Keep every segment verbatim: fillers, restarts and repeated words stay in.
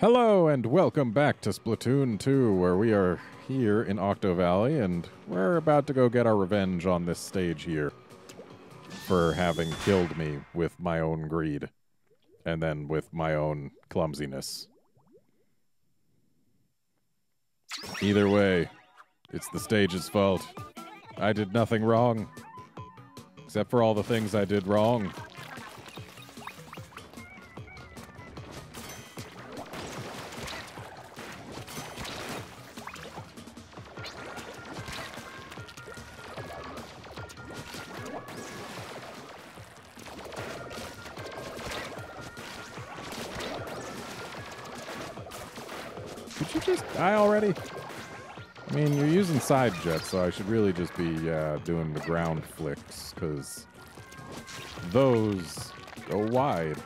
Hello and welcome back to Splatoon two, where we are here in Octo Valley, and we're about to go get our revenge on this stage here for having killed me with my own greed, and then with my own clumsiness. Either way, it's the stage's fault. I did nothing wrong, except for all the things I did wrong. Die already? I mean, you're using side jets, so I should really just be uh, doing the ground flicks, because those go wide.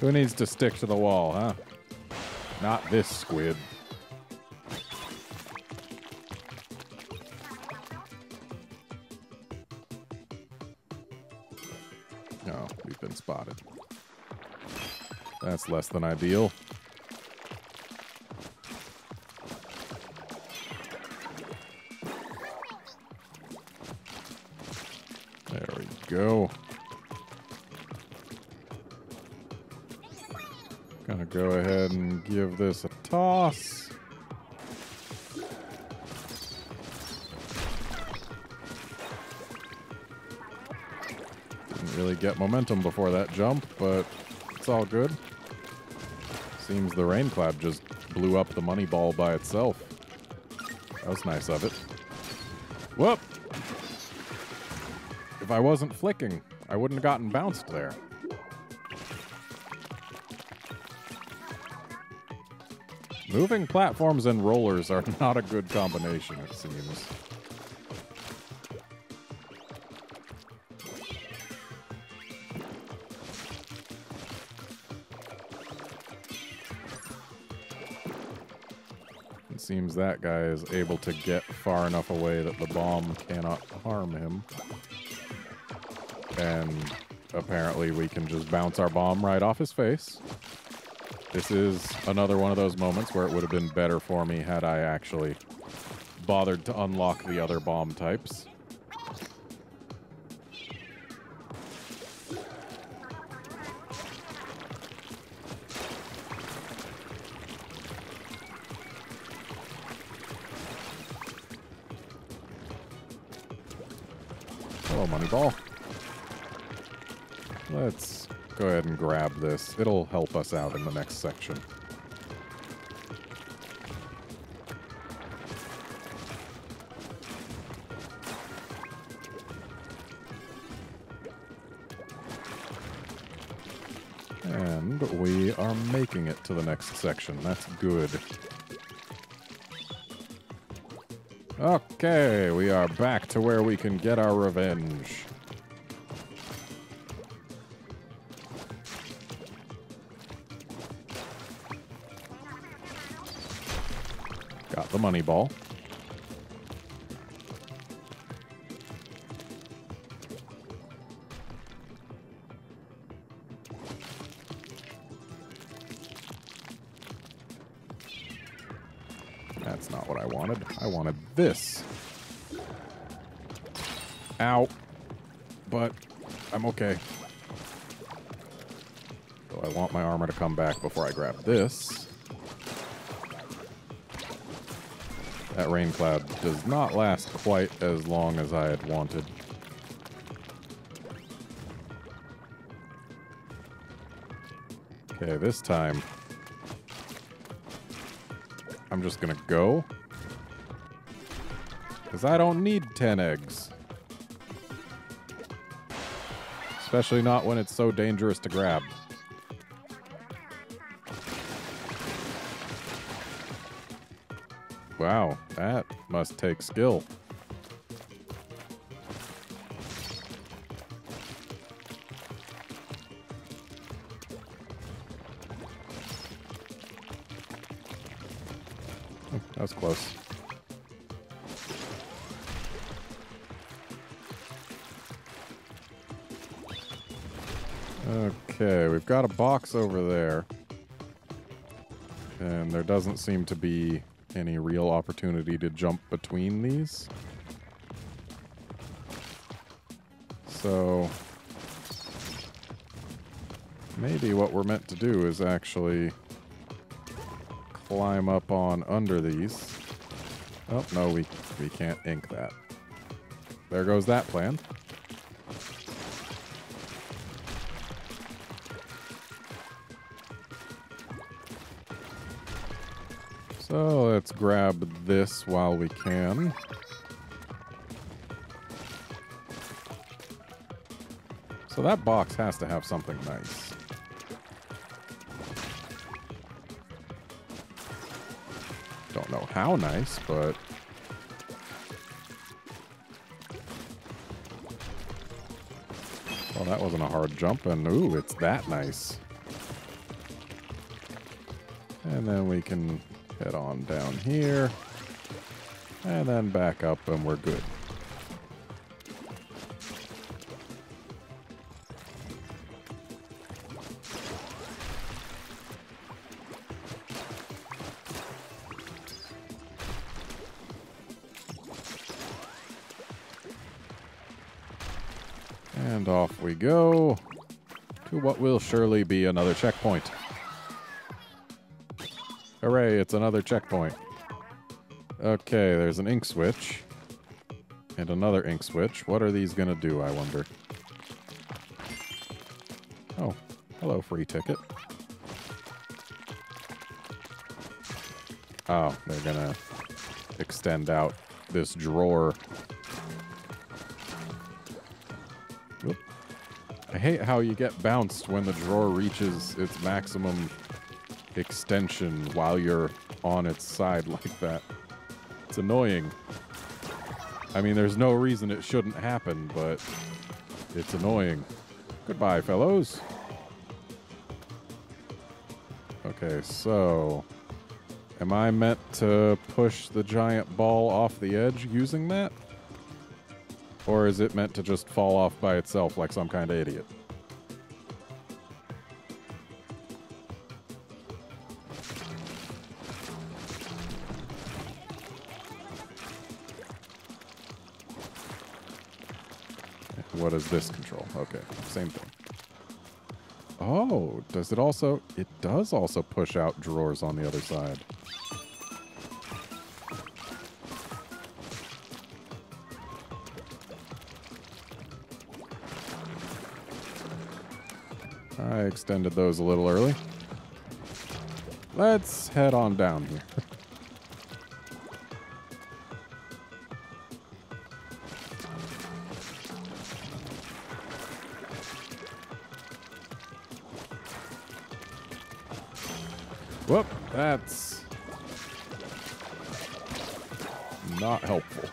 Who needs to stick to the wall, huh? Not this squid. Spotted. That's less than ideal. There we go. Gonna go ahead and give this a toss. Really get momentum before that jump, but it's all good. Seems the rain cloud just blew up the money ball by itself. That was nice of it. Whoop! If I wasn't flicking, I wouldn't have gotten bounced there. Moving platforms and rollers are not a good combination, it seems. Seems that guy is able to get far enough away that the bomb cannot harm him. And apparently we can just bounce our bomb right off his face. This is another one of those moments where it would have been better for me had I actually bothered to unlock the other bomb types. Ball. Let's go ahead and grab this. It'll help us out in the next section. And we are making it to the next section. That's good. Okay, we are back to where we can get our revenge. Got the money ball. That's not what I wanted. I wanted this. Ow. But I'm okay. So I want my armor to come back before I grab this. That rain cloud does not last quite as long as I had wanted. Okay, this time I'm just gonna go, because I don't need ten eggs. Especially not when it's so dangerous to grab. Wow, that must take skill. That was close. Okay, we've got a box over there. And there doesn't seem to be any real opportunity to jump between these. So maybe what we're meant to do is actually climb up on under these. Oh, no, we, we can't ink that. There goes that plan. So let's grab this while we can. So that box has to have something nice. Don't know how nice, but... Well, that wasn't a hard jump, and ooh, it's that nice. And then we can head on down here, and then back up, and we're good. And off we go to what will surely be another checkpoint. Hooray, it's another checkpoint. Okay, there's an ink switch. And another ink switch. What are these gonna do, I wonder? Oh, hello, free ticket. Oh, they're gonna extend out this drawer. Oop. I hate how you get bounced when the drawer reaches its maximum extension while you're on its side like that. It's annoying. I mean, there's no reason it shouldn't happen, but it's annoying. Goodbye, fellows. Okay, so am I meant to push the giant ball off the edge using that? Or is it meant to just fall off by itself like some kind of idiot? What is this control? Okay, same thing. Oh, does it also... It does also push out drawers on the other side. I extended those a little early. Let's head on down here. Whoop, that's not helpful.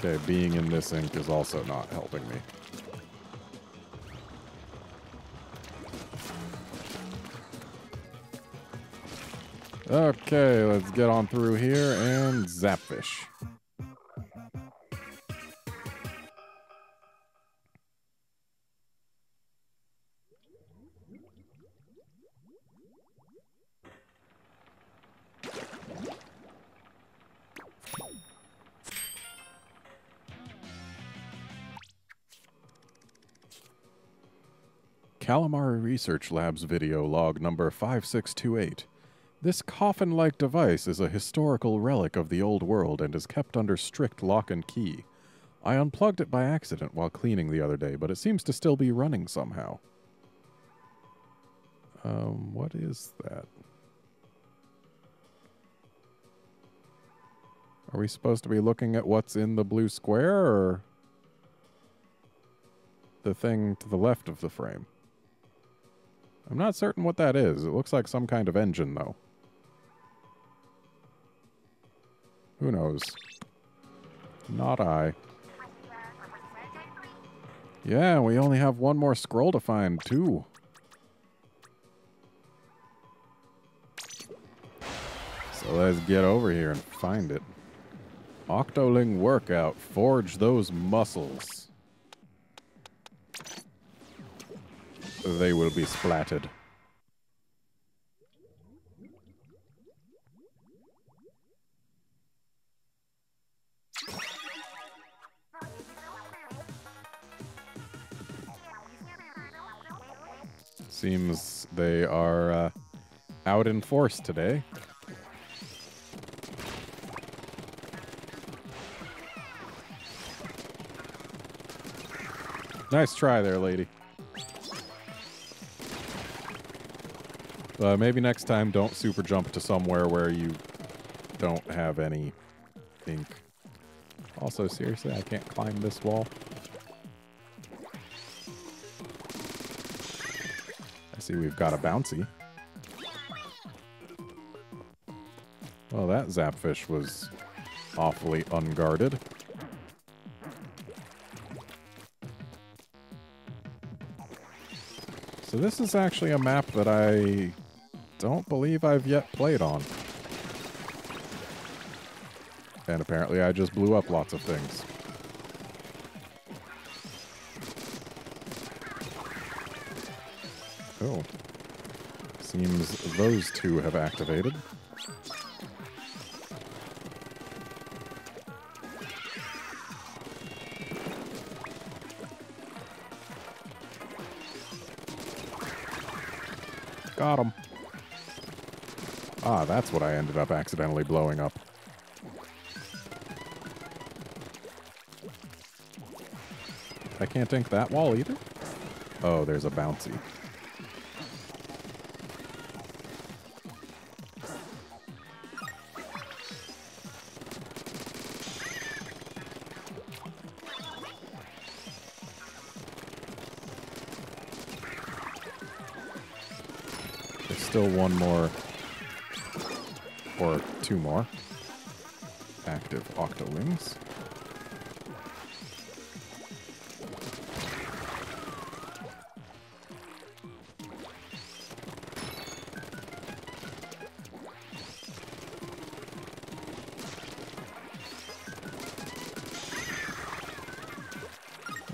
Okay, being in this ink is also not helping me. Okay, let's get on through here and zapfish. Calamari Research Labs video log number five six two eight. This coffin-like device is a historical relic of the old world and is kept under strict lock and key. I unplugged it by accident while cleaning the other day, but it seems to still be running somehow. Um, what is that? Are we supposed to be looking at what's in the blue square, or the thing to the left of the frame? I'm not certain what that is. It looks like some kind of engine, though. Who knows? Not I. Yeah, we only have one more scroll to find, too. So let's get over here and find it. Octoling workout. Forge those muscles. They will be splatted. Seems they are uh, out in force today. Nice try there, lady. Uh, maybe next time don't super jump to somewhere where you don't have any ink. Also, seriously, I can't climb this wall. I see we've got a bouncy. Well, that zapfish was awfully unguarded. So this is actually a map that I don't believe I've yet played on. And apparently I just blew up lots of things. Oh. Seems those two have activated. Got him. Ah, that's what I ended up accidentally blowing up. I can't ink that wall either. Oh, there's a bouncy. Still one more, or two more, active Octolings.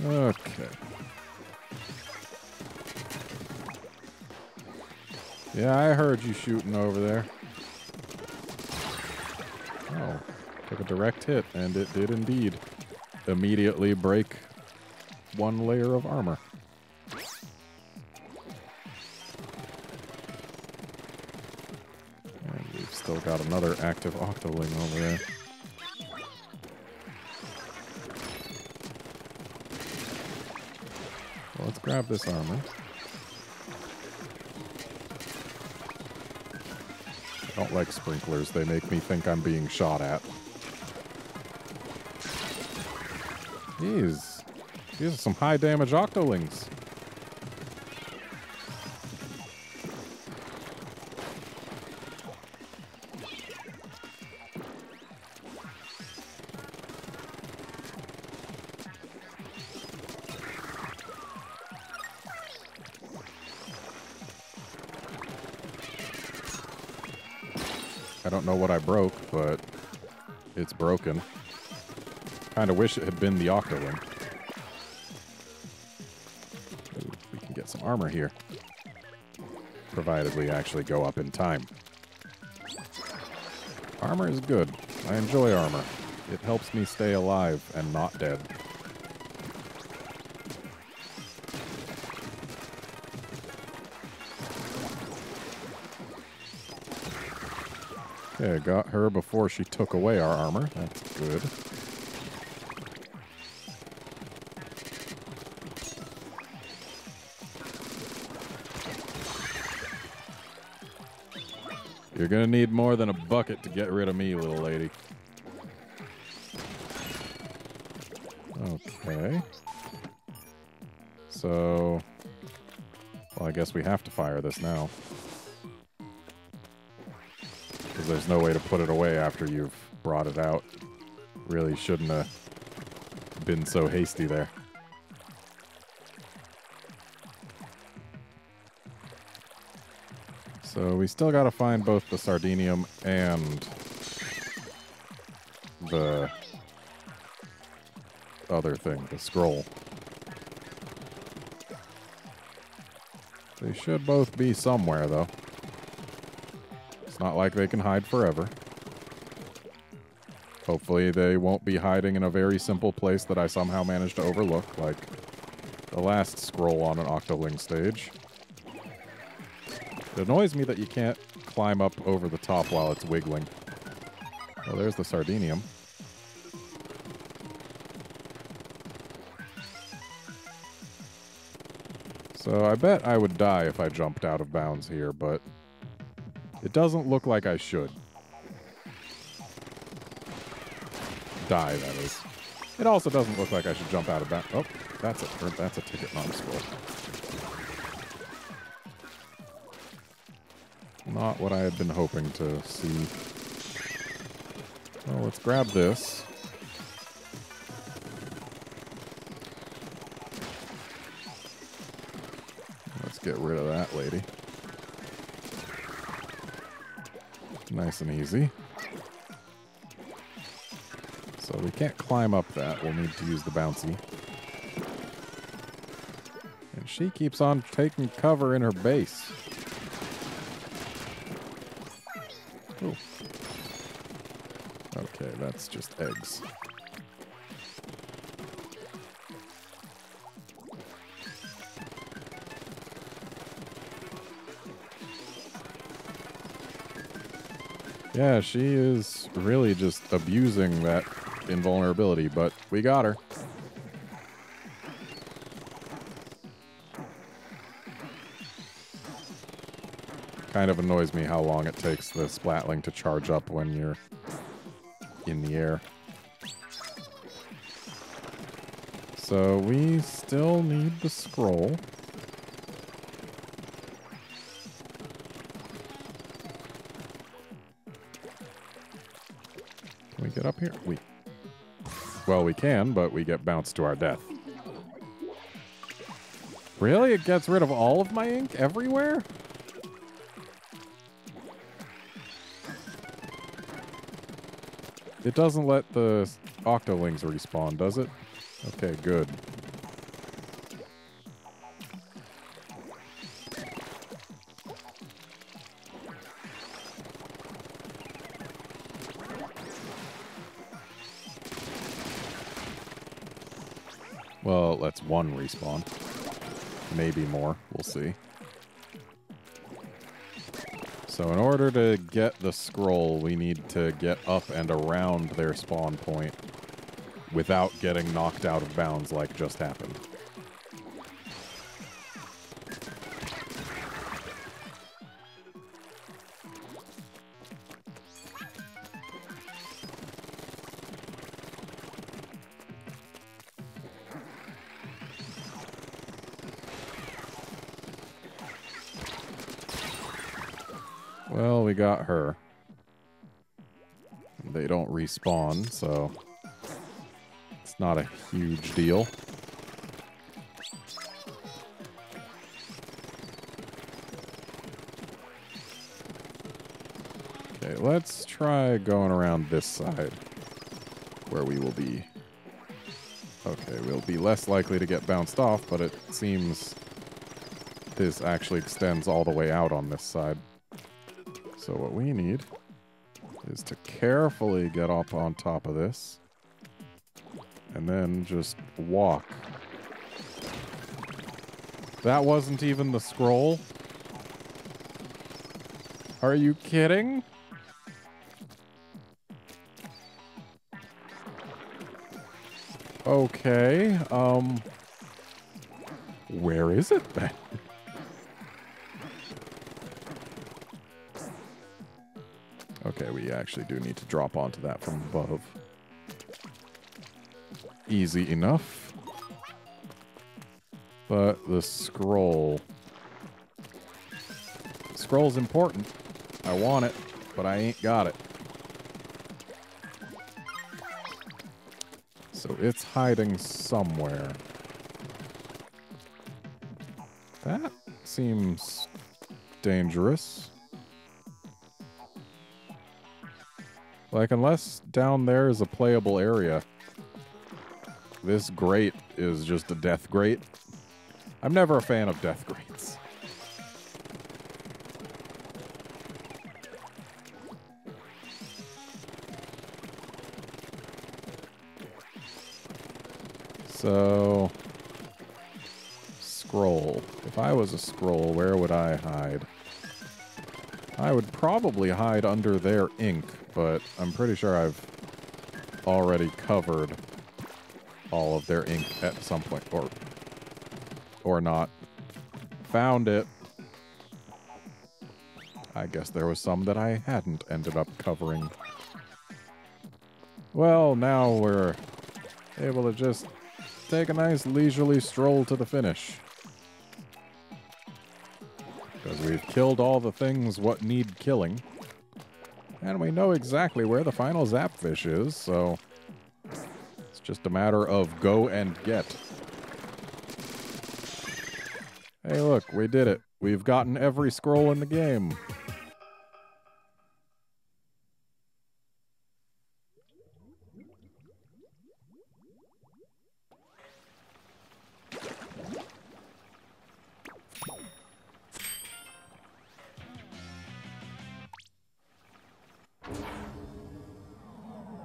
Okay. Yeah, I heard you shooting over there. Oh, took a direct hit, and it did indeed immediately break one layer of armor. And we've still got another active Octoling over there. Well, let's grab this armor. I don't like sprinklers. They make me think I'm being shot at. These, these are some high damage Octolings. I don't know what I broke, but it's broken. Kind of wish it had been the Octoling. Ooh, we can get some armor here. Provided we actually go up in time. Armor is good. I enjoy armor. It helps me stay alive and not dead. Yeah, got her before she took away our armor. That's good. You're gonna need more than a bucket to get rid of me, little lady. Okay. So, well, I guess we have to fire this now. There's no way to put it away after you've brought it out. Really shouldn't have been so hasty there. So we still got to find both the Sardinium and the other thing, the scroll. They should both be somewhere, though. It's not like they can hide forever. Hopefully they won't be hiding in a very simple place that I somehow managed to overlook, like the last scroll on an Octoling stage. It annoys me that you can't climb up over the top while it's wiggling. Oh, there's the Sardinium. So I bet I would die if I jumped out of bounds here, but it doesn't look like I should. Die, that is. It also doesn't look like I should jump out of bounds. Oh, that's a, that's a ticket, not a scroll. Not what I had been hoping to see. Well, let's grab this. Let's get rid of that lady. Nice and easy. So we can't climb up that. We'll need to use the bouncy. And she keeps on taking cover in her base. Ooh. Okay, that's just eggs. Yeah, she is really just abusing that invulnerability, but we got her. Kind of annoys me how long it takes the Splatling to charge up when you're in the air. So we still need the scroll. Can we get up here? We Well, we can, but we get bounced to our death. Really? It gets rid of all of my ink everywhere? It doesn't let the Octolings respawn, does it? Okay, good. Well, it lets one respawn. Maybe more. We'll see. So in order to get the scroll, we need to get up and around their spawn point without getting knocked out of bounds like just happened. Well, we got her. They don't respawn, so it's not a huge deal. Okay, let's try going around this side where we will be. Okay, we'll be less likely to get bounced off, but it seems this actually extends all the way out on this side. So what we need is to carefully get up on top of this and then just walk. That wasn't even the scroll? Are you kidding? Okay, um, where is it then? Okay, we actually do need to drop onto that from above. Easy enough. But the scroll... The scroll's important. I want it, but I ain't got it. So it's hiding somewhere. That seems dangerous. Like, unless down there is a playable area, this grate is just a death grate. I'm never a fan of death grates. So, scroll. If I was a scroll, where would I hide? I would probably hide under their ink, but I'm pretty sure I've already covered all of their ink at some point, or or not. Found it. I guess there was some that I hadn't ended up covering. Well, now we're able to just take a nice leisurely stroll to the finish. Because we've killed all the things what need killing. And we know exactly where the final zapfish is, so it's just a matter of go and get. Hey look, we did it. We've gotten every scroll in the game.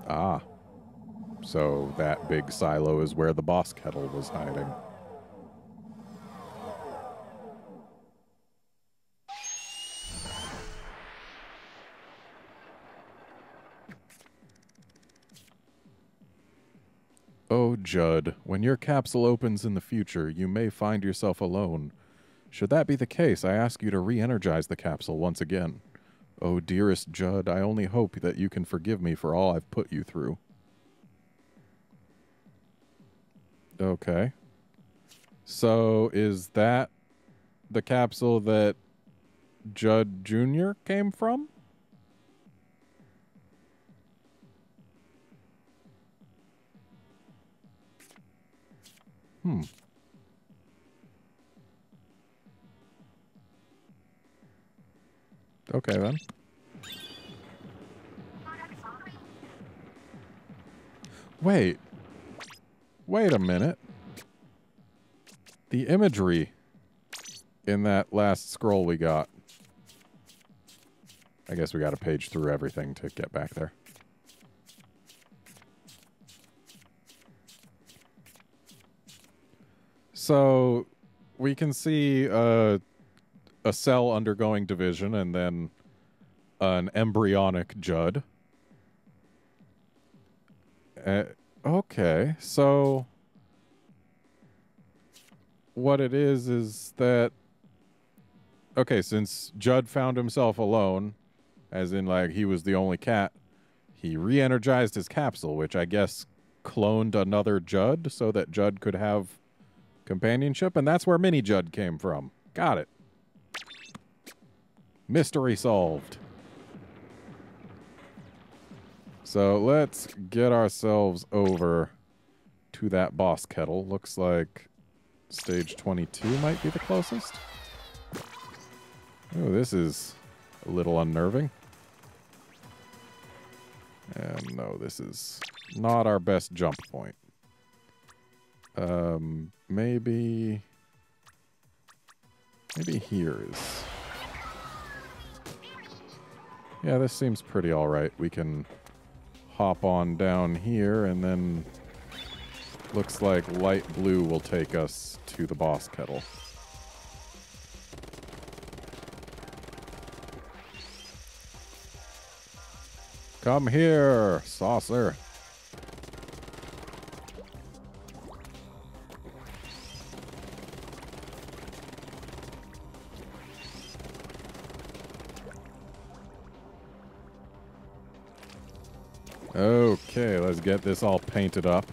Ah, so that big silo is where the boss kettle was hiding. Oh, Judd, when your capsule opens in the future, you may find yourself alone. Should that be the case, I ask you to re-energize the capsule once again. Oh, dearest Judd, I only hope that you can forgive me for all I've put you through. Okay. So, is that the capsule that Judd Junior came from? Hmm. Okay, then. Wait. Wait a minute. The imagery in that last scroll we got. I guess we got to page through everything to get back there. So we can see uh, a cell undergoing division and then an embryonic Judd. Uh, okay, so what it is is that, okay, since Judd found himself alone, as in like he was the only cat, he re-energized his capsule, which I guess cloned another Judd so that Judd could have companionship, and that's where Mini Judd came from. Got it. Mystery solved. So let's get ourselves over to that boss kettle. Looks like stage twenty-two might be the closest. Oh, this is a little unnerving. And no, this is not our best jump point. Um, maybe... Maybe here is... Yeah, this seems pretty all right. We can hop on down here, and then looks like light blue will take us to the boss kettle. Come here, saucer. Okay, let's get this all painted up.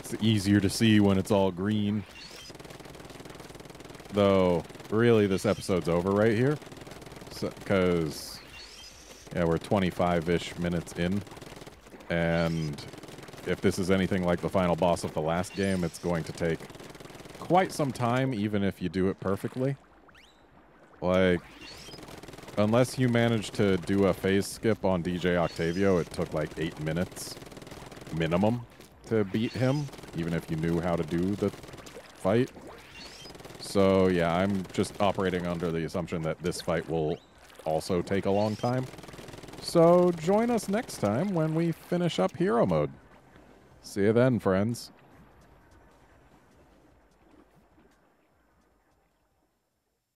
It's easier to see when it's all green. Though, really, this episode's over right here. Because, so, yeah, we're twenty-five-ish minutes in. And if this is anything like the final boss of the last game, it's going to take quite some time, even if you do it perfectly. Like... Unless you managed to do a phase skip on D J Octavio, it took like eight minutes minimum to beat him, even if you knew how to do the fight. So yeah, I'm just operating under the assumption that this fight will also take a long time. So join us next time when we finish up hero mode. See you then, friends.